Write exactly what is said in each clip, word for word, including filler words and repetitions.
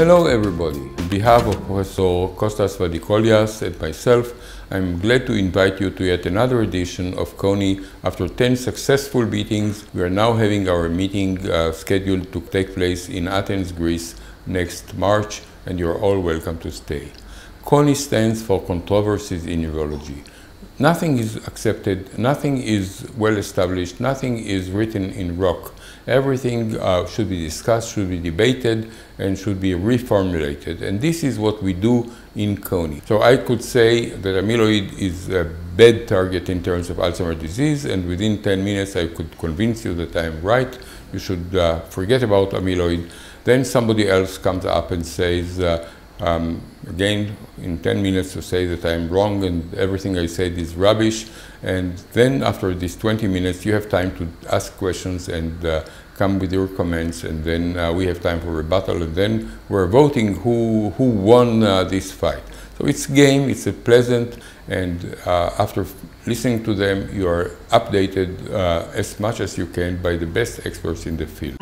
Hello everybody, on behalf of Professor Kostas Vadikolias and myself, I'm glad to invite you to yet another edition of CONy. After ten successful meetings, we are now having our meeting uh, scheduled to take place in Athens, Greece next March, and you're all welcome to stay. CONy stands for Controversies in Urology. Nothing is accepted, nothing is well established, nothing is written in rock. Everything uh, should be discussed, should be debated, and should be reformulated. And this is what we do in CONy. So I could say that amyloid is a bad target in terms of Alzheimer's disease, and within ten minutes I could convince you that I am right. You should uh, forget about amyloid. Then somebody else comes up and says, uh, Um, again, in ten minutes to say that I'm wrong and everything I said is rubbish. And then after these twenty minutes, you have time to ask questions and uh, come with your comments. And then uh, we have time for rebuttal. And then we're voting who, who won uh, this fight. So it's a game, it's a pleasant, and uh, after listening to them, you are updated uh, as much as you can by the best experts in the field.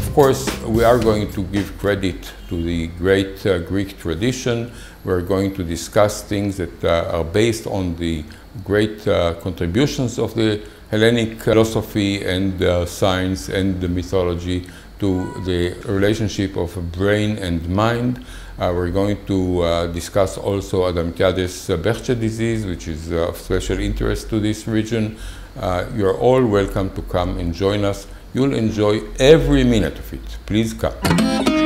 Of course, we are going to give credit to the great uh, Greek tradition. We're going to discuss things that uh, are based on the great uh, contributions of the Hellenic philosophy and uh, science and the mythology to the relationship of brain and mind. Uh, we're going to uh, discuss also Adamantiades-Behçet disease, which is uh, of special interest to this region. Uh, you're all welcome to come and join us. You'll enjoy every minute of it. Please come.